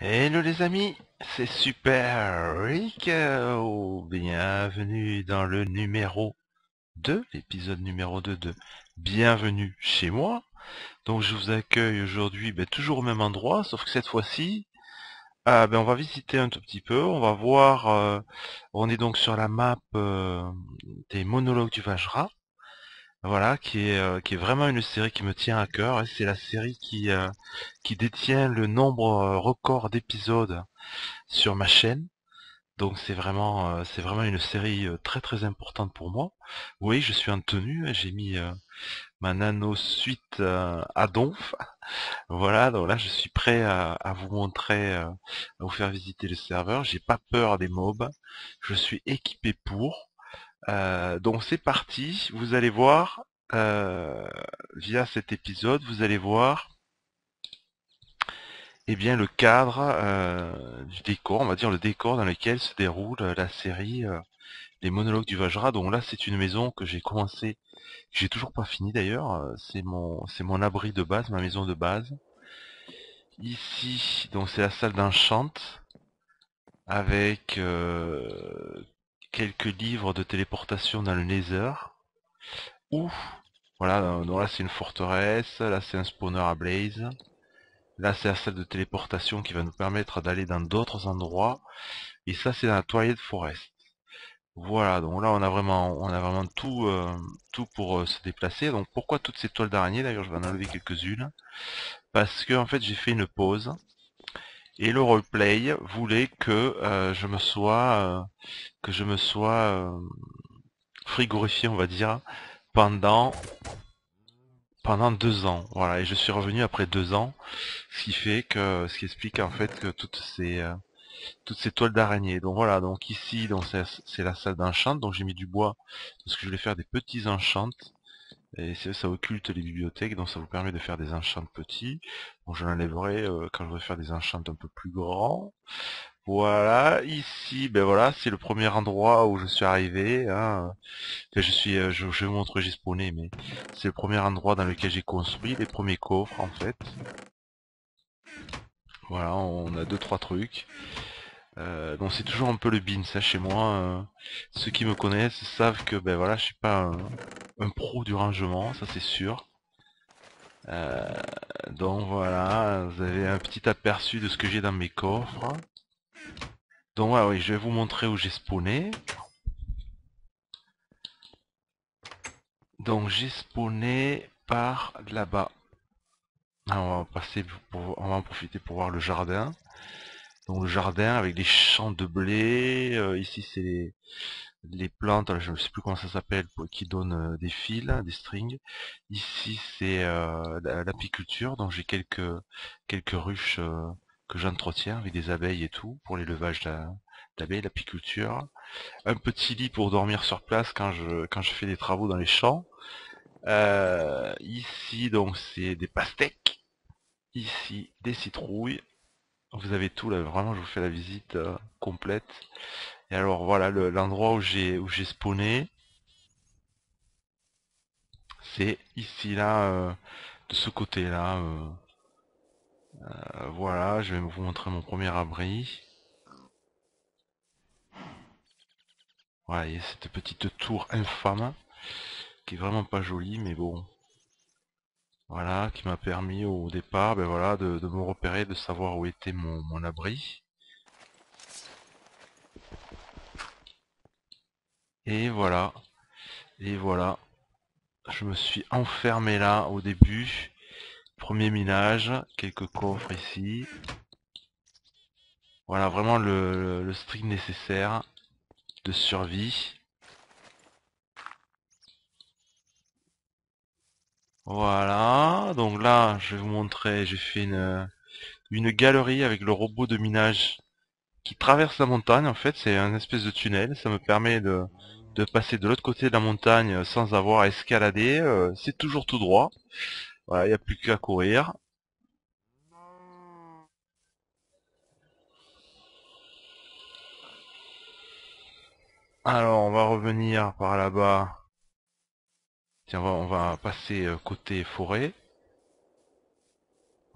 Hello les amis, c'est Super Rico. Bienvenue dans le numéro 2, l'épisode numéro 2 de Bienvenue chez moi. Donc je vous accueille aujourd'hui toujours au même endroit, sauf que cette fois-ci, on va visiter un tout petit peu, on va voir, on est donc sur la map des Monologues du Vajra, voilà, qui est vraiment une série qui me tient à cœur. C'est la série qui détient le nombre record d'épisodes sur ma chaîne. Donc c'est vraiment une série très très importante pour moi. Vous voyez, je suis en tenue, j'ai mis ma nano suite à donf. Voilà, donc là je suis prêt à vous montrer, à vous faire visiter le serveur. J'ai pas peur des mobs, je suis équipé pour. Donc c'est parti, vous allez voir, via cet épisode, vous allez voir le cadre du décor, on va dire le décor dans lequel se déroule la série Les Monologues du Vajra. Donc là c'est une maison que j'ai commencé, que j'ai toujours pas fini d'ailleurs, c'est mon abri de base, ma maison de base. Ici, donc c'est la salle d'enchant, avec quelques livres de téléportation dans le nether. Ouh, voilà, donc là c'est une forteresse, là c'est un spawner à blaze, là c'est la salle de téléportation qui va nous permettre d'aller dans d'autres endroits, et ça c'est dans la Twilight Forest. Voilà, donc là on a vraiment tout pour se déplacer. Donc pourquoi toutes ces toiles d'araignée? D'ailleurs je vais en enlever quelques-unes, parce que en fait j'ai fait une pause, et le roleplay voulait que je me sois frigorifié, on va dire, pendant 2 ans. Voilà, et je suis revenu après 2 ans, ce qui explique en fait que toutes ces toiles d'araignée. Donc voilà, donc ici, donc c'est la salle d'enchant, donc j'ai mis du bois parce que je voulais faire des petits enchants. Et ça occulte les bibliothèques, donc ça vous permet de faire des enchants petits. Bon, je l'enlèverai quand je vais faire des enchants un peu plus grands. Voilà, ici, voilà, c'est le premier endroit où je suis arrivé, hein. Enfin, je vais vous montrer, j'ai spawné, mais c'est le premier endroit dans lequel j'ai construit les premiers coffres, en fait. Voilà, on a 2-3 trucs. Donc c'est toujours un peu le bin, ça, chez moi. Ceux qui me connaissent savent que, voilà, je suis pas un pro du rangement, ça c'est sûr. Donc voilà, vous avez un petit aperçu de ce que j'ai dans mes coffres. Donc voilà, oui, je vais vous montrer où j'ai spawné. Donc j'ai spawné par là-bas. On va passer, on va en profiter pour voir le jardin. Donc le jardin avec les champs de blé, ici c'est les plantes, je ne sais plus comment ça s'appelle, qui donnent des fils, des strings. Ici c'est l'apiculture, donc j'ai quelques ruches que j'entretiens avec des abeilles et tout, pour l'élevage d'abeilles, l'apiculture. Un petit lit pour dormir sur place quand je fais des travaux dans les champs. Ici donc c'est des pastèques, ici des citrouilles. Vous avez tout là, vraiment je vous fais la visite complète. Et alors voilà, l'endroit où j'ai spawné, c'est ici là, de ce côté là. Voilà, je vais vous montrer mon premier abri. Voilà, il y a cette petite tour infâme, qui est vraiment pas jolie, mais bon. Voilà, qui m'a permis au départ, voilà, de me repérer, de savoir où était mon abri. Et voilà. Je me suis enfermé là au début. Premier minage, quelques coffres ici. Voilà, vraiment le strict nécessaire de survie. Voilà, donc là, je vais vous montrer, j'ai fait une galerie avec le robot de minage qui traverse la montagne, en fait, c'est un espèce de tunnel, ça me permet de passer de l'autre côté de la montagne sans avoir à escalader, c'est toujours tout droit, voilà, il n'y a plus qu'à courir. Alors, on va revenir par là-bas. Tiens, on va passer côté forêt.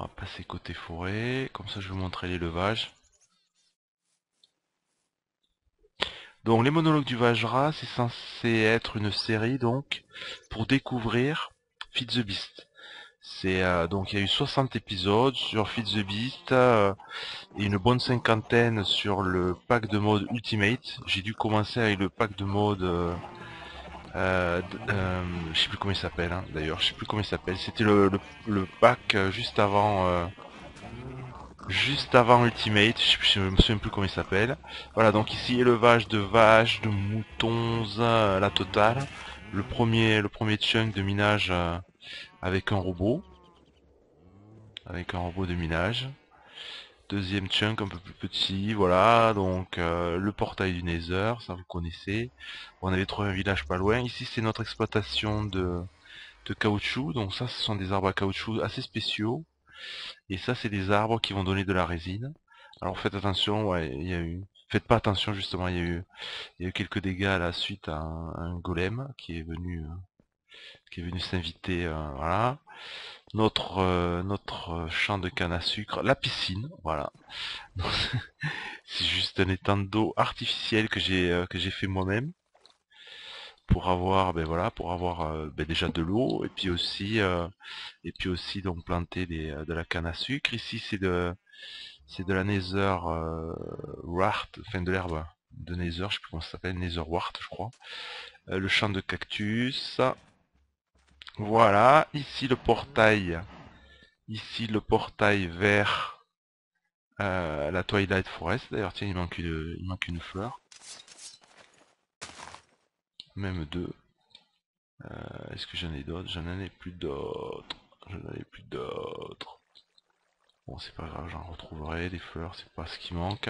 On va passer côté forêt, comme ça je vais vous montrer l'élevage. Donc les monologues du Vajra, c'est censé être une série donc pour découvrir Feed the Beast. C'est donc il y a eu 60 épisodes sur Feed the Beast et une bonne cinquantaine sur le pack de mode Ultimate. J'ai dû commencer avec le pack de mode je sais plus comment il s'appelle hein, d'ailleurs, je sais plus comment il s'appelle. C'était le pack juste avant Ultimate, je me souviens plus comment il s'appelle. Voilà, donc ici élevage de vaches, de moutons, la totale. Le premier chunk de minage avec un robot. Avec un robot de minage. Deuxième chunk un peu plus petit, voilà, donc le portail du Nether, ça vous connaissez. On avait trouvé un village pas loin. Ici c'est notre exploitation de caoutchouc, donc ça ce sont des arbres à caoutchouc assez spéciaux. Et ça c'est des arbres qui vont donner de la résine. Alors faites attention, ouais, il y a eu... Faites pas attention justement, il y a eu quelques dégâts à la suite à un golem qui est venu s'inviter, voilà. Notre champ de canne à sucre, la piscine, voilà. C'est juste un étang d'eau artificiel que j'ai fait moi-même pour avoir, ben voilà, pour avoir déjà de l'eau et puis aussi donc planter de la canne à sucre. Ici c'est de la Nether Wart, enfin de l'herbe de Nether, je sais plus comment ça s'appelle, Nether Wart je crois. Le champ de cactus. Voilà, ici le portail vers la Twilight Forest. D'ailleurs, tiens, il manque une fleur. Même deux. Est-ce que j'en ai d'autres? J'en ai plus d'autres. Bon, c'est pas grave, j'en retrouverai des fleurs, c'est pas ce qui manque.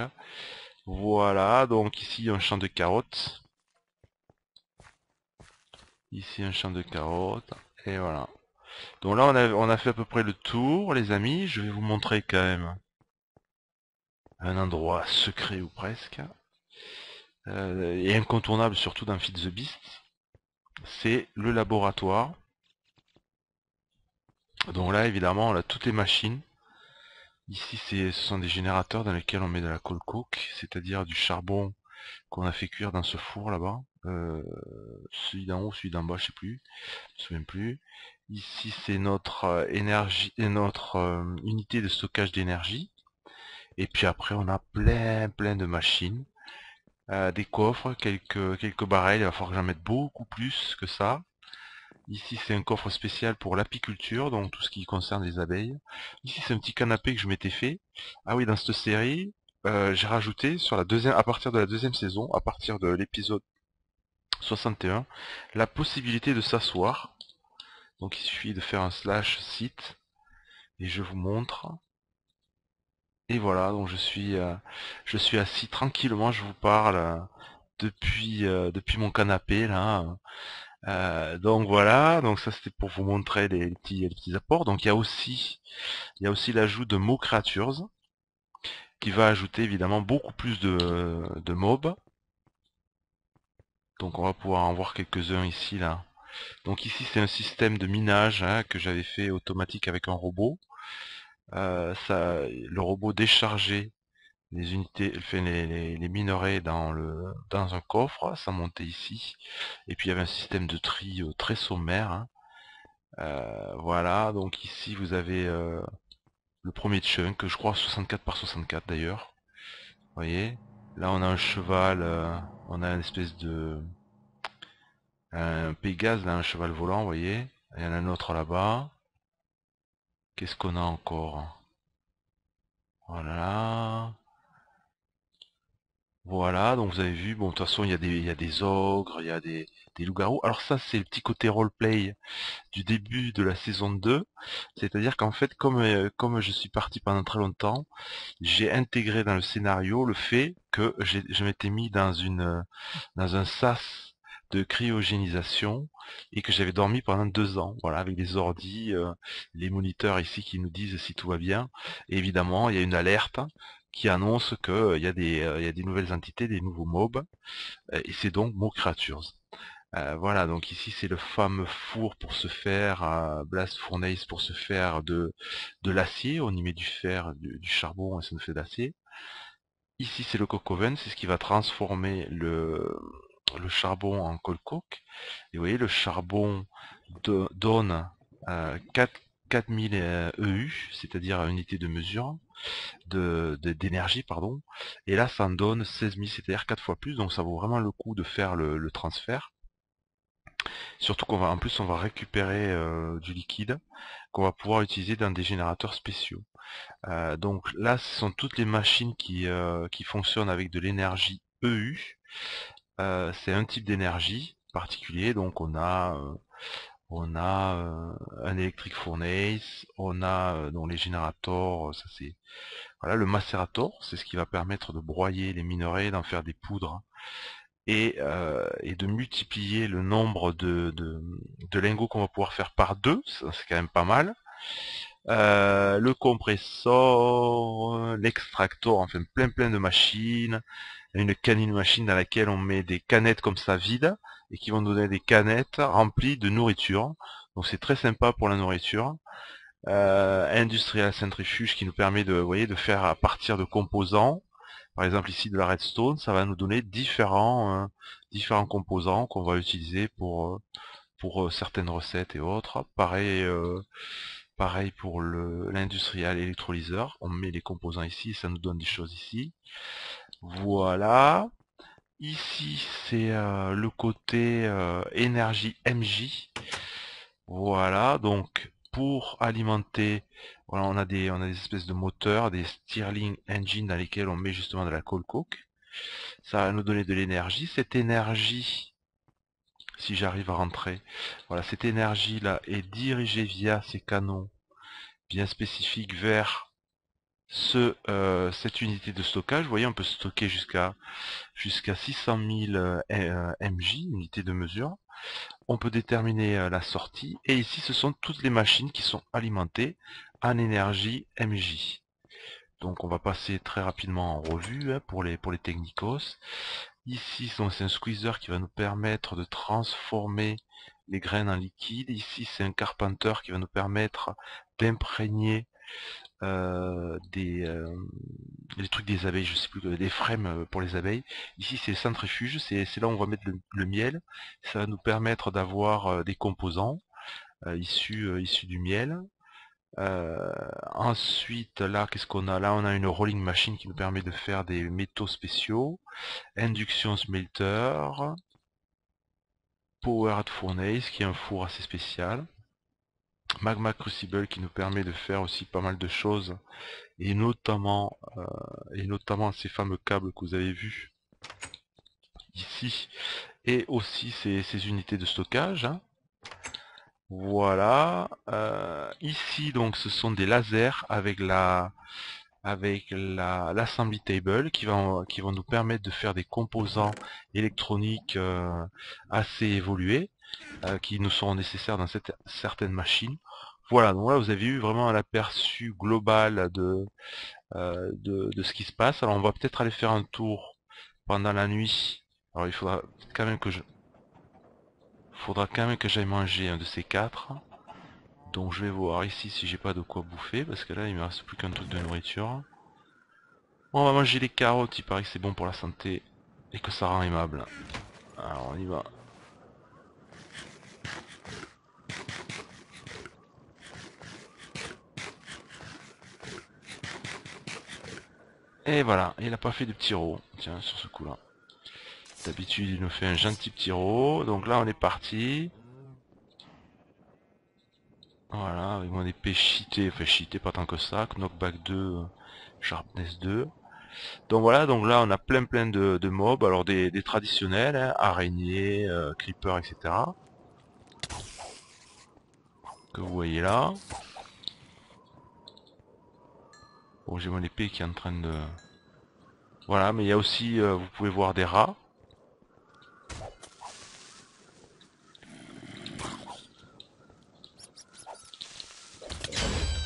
Voilà, donc ici un champ de carottes. Ici un champ de carottes. Et voilà. Donc là on a fait à peu près le tour les amis, je vais vous montrer quand même un endroit secret ou presque, et incontournable surtout dans Feed the Beast, c'est le laboratoire. Donc là évidemment on a toutes les machines, ici ce sont des générateurs dans lesquels on met de la coke, c'est-à-dire du charbon qu'on a fait cuire dans ce four là-bas. Celui d'en haut, celui d'en bas, je sais plus, je me souviens plus. Ici c'est notre énergie et notre unité de stockage d'énergie. Et puis après on a plein de machines, des coffres, quelques barils. Il va falloir que j'en mette beaucoup plus que ça. Ici c'est un coffre spécial pour l'apiculture, donc tout ce qui concerne les abeilles. Ici c'est un petit canapé que je m'étais fait. Ah oui, dans cette série, j'ai rajouté sur la deuxième, à partir de la deuxième saison, à partir de l'épisode 61, la possibilité de s'asseoir. Donc il suffit de faire un /site et je vous montre. Et voilà, donc je suis assis tranquillement, je vous parle depuis mon canapé là. Donc voilà, donc ça c'était pour vous montrer les petits apports. Donc il y a aussi l'ajout de Mo' Creatures qui va ajouter évidemment beaucoup plus de mobs. Donc on va pouvoir en voir quelques-uns ici là. Donc ici c'est un système de minage hein, que j'avais fait automatique avec un robot. Le robot déchargeait les unités, enfin les minerais dans un coffre, ça montait ici. Et puis il y avait un système de tri très sommaire. Hein. Voilà, donc ici vous avez le premier chunk, je crois 64 par 64 d'ailleurs. Vous voyez, là on a un cheval. On a une espèce de... un Pégase, là, un cheval volant, vous voyez. Il y en a un autre là-bas. Qu'est-ce qu'on a encore? Voilà. Voilà, donc vous avez vu, bon, de toute façon, il y a des ogres, il y a des loups-garous. Alors ça, c'est le petit côté roleplay du début de la saison 2. C'est-à-dire qu'en fait, comme je suis parti pendant très longtemps, j'ai intégré dans le scénario le fait que je m'étais mis dans un sas de cryogénisation et que j'avais dormi pendant 2 ans, voilà, avec les ordis, les moniteurs ici qui nous disent si tout va bien. Et évidemment, il y a une alerte qui annonce qu'il y a des nouvelles entités, des nouveaux mobs, et c'est donc Mo' Creatures. Voilà, donc ici c'est le fameux four pour se faire, Blast Fournaise pour se faire de l'acier. On y met du fer, du charbon et ça nous fait de l'acier. Ici c'est le Coke Oven, c'est ce qui va transformer le charbon en coke. Et vous voyez, le charbon donne 4000 EU, c'est-à-dire unité de mesure, d'énergie, pardon. Et là ça en donne 16000, c'est-à-dire 4 fois plus, donc ça vaut vraiment le coup de faire le transfert. Surtout qu'on va, en plus on va récupérer du liquide qu'on va pouvoir utiliser dans des générateurs spéciaux. Donc là ce sont toutes les machines qui fonctionnent avec de l'énergie EU. C'est un type d'énergie particulier, donc on a un electric furnace, on a dans les générateurs, ça c'est voilà, le macérator, c'est ce qui va permettre de broyer les minerais, d'en faire des poudres. Et de multiplier le nombre de lingots qu'on va pouvoir faire par 2, c'est quand même pas mal. Le compresseur, l'extracteur, enfin plein de machines, une canine machine dans laquelle on met des canettes comme ça vides, et qui vont nous donner des canettes remplies de nourriture, donc c'est très sympa pour la nourriture. Industrial centrifuge qui nous permet de, vous voyez, de faire à partir de composants. Par exemple ici de la redstone, ça va nous donner différents composants qu'on va utiliser pour certaines recettes et autres. Pareil pour l'industrial électrolyseur, on met les composants ici et ça nous donne des choses ici. Voilà, ici c'est le côté énergie MJ. Voilà, donc pour alimenter, voilà, on a des espèces de moteurs, des Stirling Engines dans lesquels on met justement de la coke. Ça va nous donner de l'énergie. Cette énergie, si j'arrive à rentrer, voilà, cette énergie là est dirigée via ces canons bien spécifiques vers cette unité de stockage. Vous voyez, on peut stocker jusqu'à 600 000 MJ, unité de mesure. On peut déterminer la sortie, et ici ce sont toutes les machines qui sont alimentées en énergie MJ. Donc on va passer très rapidement en revue pour les technicos. Ici c'est un squeezer qui va nous permettre de transformer les graines en liquide. Ici c'est un carpenteur qui va nous permettre d'imprégner les trucs des abeilles, je sais plus, des frames pour les abeilles. Ici c'est le centrifuge, c'est là où on va mettre le miel. Ça va nous permettre d'avoir des composants issus du miel. Ensuite là, qu'est-ce qu'on a là? On a une rolling machine qui nous permet de faire des métaux spéciaux. Induction smelter. Powered furnace qui est un four assez spécial. Magma Crucible qui nous permet de faire aussi pas mal de choses, et notamment ces fameux câbles que vous avez vus ici, et aussi ces unités de stockage, hein. Voilà, ici donc ce sont des lasers avec l'assembly table qui vont nous permettre de faire des composants électroniques assez évolués, qui nous seront nécessaires dans certaines machines. Voilà, donc là vous avez eu vraiment un aperçu global de ce qui se passe. Alors on va peut-être aller faire un tour pendant la nuit. Alors il faudra quand même que j'aille manger un de ces quatre. Donc je vais voir ici si j'ai pas de quoi bouffer, parce que là il me reste plus qu'un truc de nourriture. On va manger les carottes, il paraît que c'est bon pour la santé et que ça rend aimable. Alors on y va. Et voilà, il n'a pas fait de petit row, tiens, sur ce coup-là. D'habitude, il nous fait un gentil petit row, donc là, on est parti. Voilà, avec mon épée cheatée, enfin cheatée, pas tant que ça, knockback 2, sharpness 2. Donc voilà, donc là, on a plein de mobs, alors des traditionnels, hein, araignées, creepers, etc. Que vous voyez là. Bon, j'ai mon épée qui est en train de... Voilà, mais il y a aussi, vous pouvez voir des rats.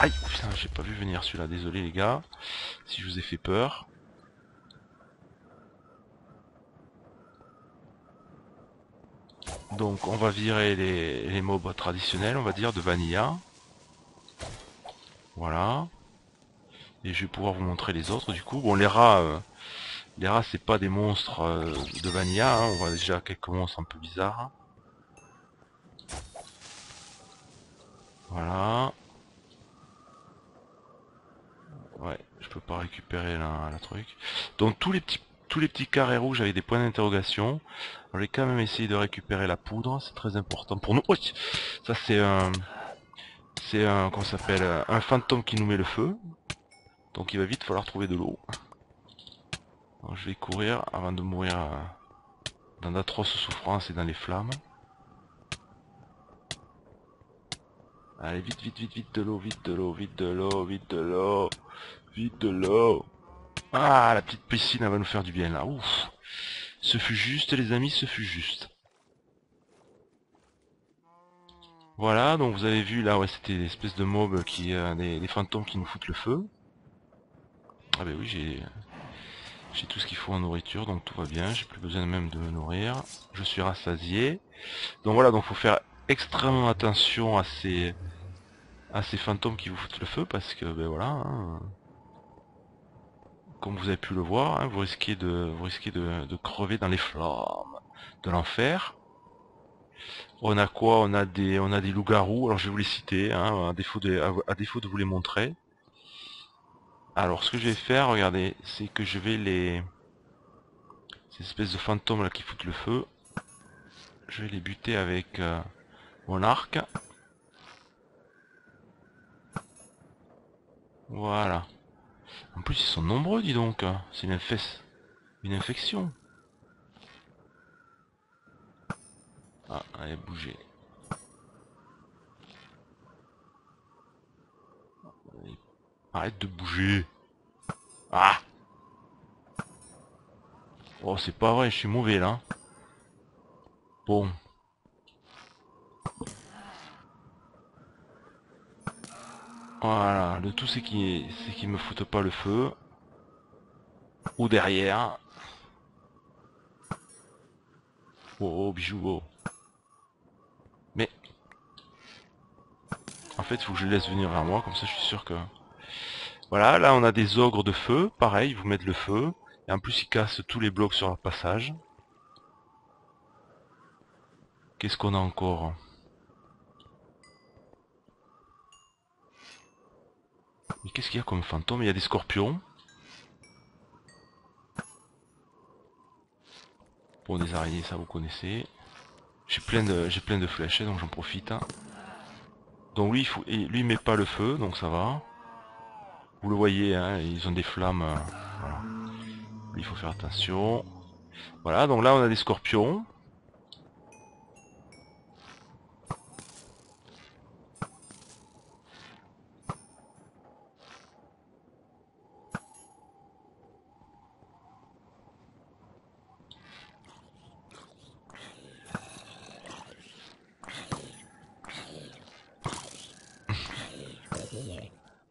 Aïe, putain, j'ai pas vu venir celui-là, désolé les gars, si je vous ai fait peur. Donc on va virer les mobs traditionnels, on va dire, de vanilla. Voilà. Et je vais pouvoir vous montrer les autres du coup. Bon, les rats c'est pas des monstres de vanilla, hein. On voit déjà quelques monstres un peu bizarres. Voilà. Ouais, je peux pas récupérer la truc. Donc tous les petits carrés rouges avec des points d'interrogation. Je vais quand même essayer de récupérer la poudre, c'est très important pour nous. Oh, ça c'est un qu'on s'appelle un fantôme qui nous met le feu. Donc il va vite falloir trouver de l'eau. Je vais courir avant de mourir dans d'atroces souffrances et dans les flammes. Allez, vite de l'eau, vite de l'eau. Ah, la petite piscine, elle va nous faire du bien là. Ouf. Ce fut juste, les amis, ce fut juste. Voilà, donc vous avez vu là, ouais, c'était des espèces de mobs qui, des fantômes qui nous foutent le feu. Ah ben oui, j'ai tout ce qu'il faut en nourriture, donc tout va bien, j'ai plus besoin même de me nourrir. Je suis rassasié. Donc voilà, donc faut faire extrêmement attention à ces fantômes qui vous foutent le feu, parce que ben voilà, hein, comme vous avez pu le voir, hein, vous risquez de crever dans les flammes de l'enfer. On a quoi? On a des loups-garous, alors je vais vous les citer, hein, à défaut de vous les montrer. Alors ce que je vais faire, regardez, c'est que je vais ces espèces de fantômes là qui foutent le feu, je vais les buter avec mon arc. Voilà. En plus ils sont nombreux, dis donc, c'est une infection. Ah, allez, bougez. Arrête de bouger. Ah. Oh, c'est pas vrai, je suis mauvais là. Bon. Voilà, le tout c'est qu'ils me foutent pas le feu. Ou derrière. Oh, bijou, oh. Mais. En fait, il faut que je les laisse venir vers moi, comme ça je suis sûr que... Voilà, là on a des ogres de feu, pareil, ils vous mettent le feu, et en plus ils cassent tous les blocs sur leur passage. Qu'est-ce qu'on a encore? Mais qu'est-ce qu'il y a comme fantôme? Il y a des scorpions. Bon, des araignées, ça vous connaissez. J'ai plein de flèches, donc j'en profite. Donc lui, il met pas le feu, donc ça va. Vous le voyez, hein, ils ont des flammes. Voilà. Il faut faire attention. Voilà, donc là on a des scorpions.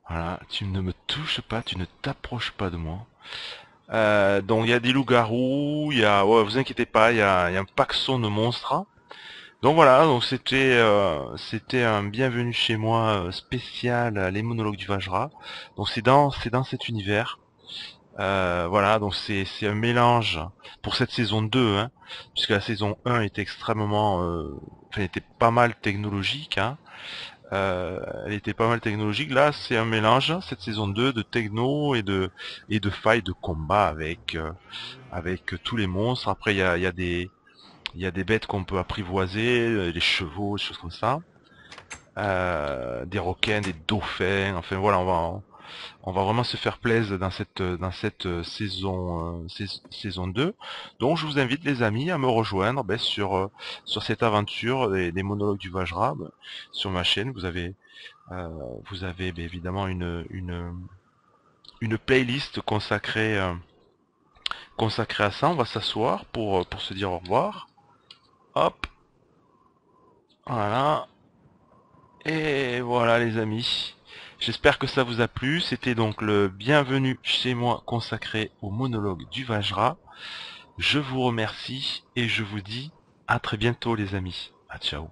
Voilà, tu ne me touches pas, tu ne t'approches pas de moi. Donc il y a des loups-garous, il y a... Ouais, vous inquiétez pas, il y a un paxon de monstres. Donc voilà, donc c'était un Bienvenue chez moi spécial Les Monologues du Vajra. Donc c'est dans cet univers. Voilà, donc c'est un mélange pour cette saison 2, hein, puisque la saison 1 était extrêmement... Enfin, était pas mal technologique, hein. Elle était pas mal technologique. Là, c'est un mélange, cette saison 2, de techno et de failles de combat avec tous les monstres. Après, il y a des bêtes qu'on peut apprivoiser, les chevaux, des choses comme ça, des requins, des dauphins. Enfin voilà, on va vraiment se faire plaisir dans cette saison 2. Donc je vous invite les amis à me rejoindre sur cette aventure des Monologues du Vajra. Sur ma chaîne, vous avez bah, évidemment une playlist consacrée à ça. On va s'asseoir pour se dire au revoir. Hop. Voilà. Et voilà les amis. J'espère que ça vous a plu, c'était donc le Bienvenue chez moi consacré au monologue du Vajra. Je vous remercie et je vous dis À très bientôt les amis. À ciao.